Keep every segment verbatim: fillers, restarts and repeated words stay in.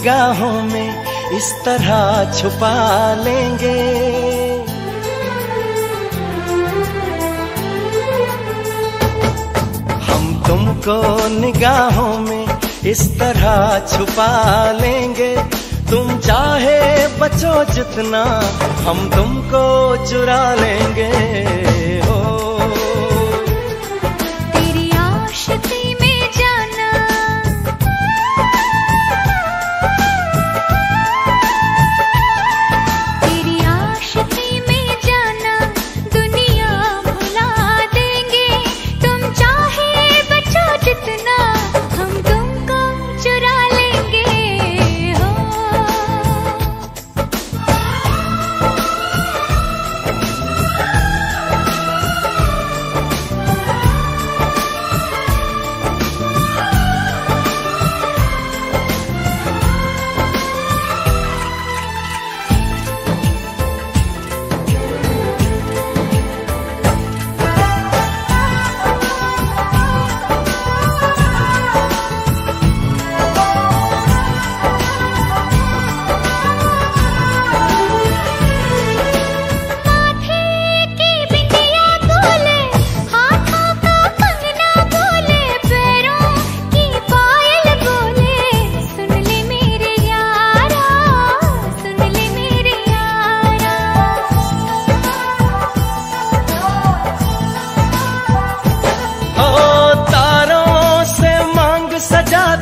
निगाहों में इस तरह छुपा लेंगे। हम तुमको निगाहों में इस तरह छुपा लेंगे, तुम चाहे बचो जितना हम तुमको चुरा लेंगे। हो तेरी आशिकी में जाना, तेरी आशिकी में जाना दुनिया भुला देंगे, तुम चाहे बचो जितना हम तुमको चुरा लेंगे।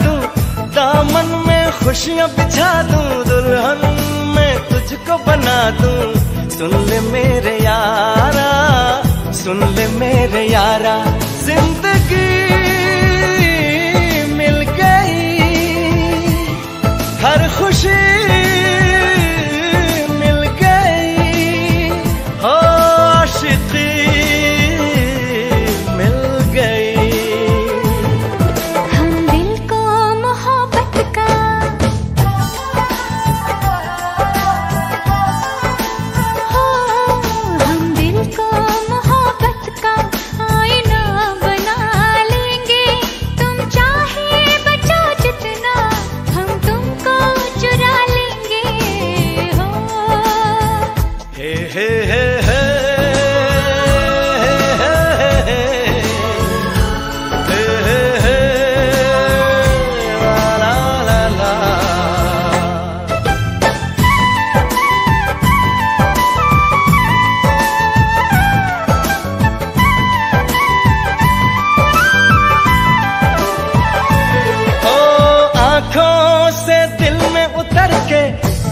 हो दामन में खुशियां बिछा दूं, दुल्हन मैं तुझको बना दूं। सुन ले मेरे यारा, सुन ले मेरे यारा, जिंदगी मिल गई, हर खुशी मिल गई, ओ आशिकी मिल गई।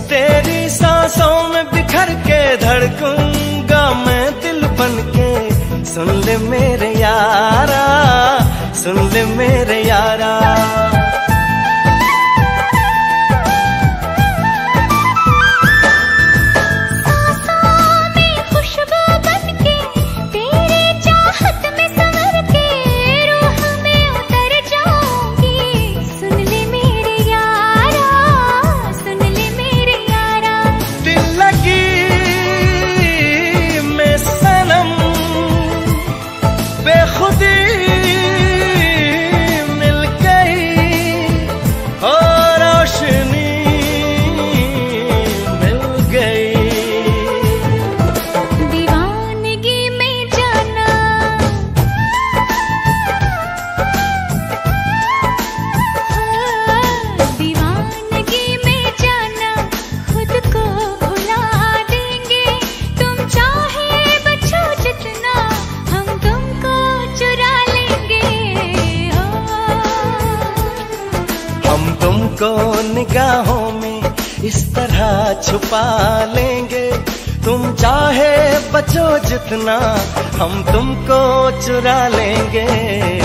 तेरी सांसों में बिखर के धड़कूंगा मैं दिल बनके। सुन ले मेरे यारा, सुन ले मेरे यारा। तुमको निगाहों में इस तरह छुपा लेंगे, तुम चाहे बचो जितना हम तुमको चुरा लेंगे।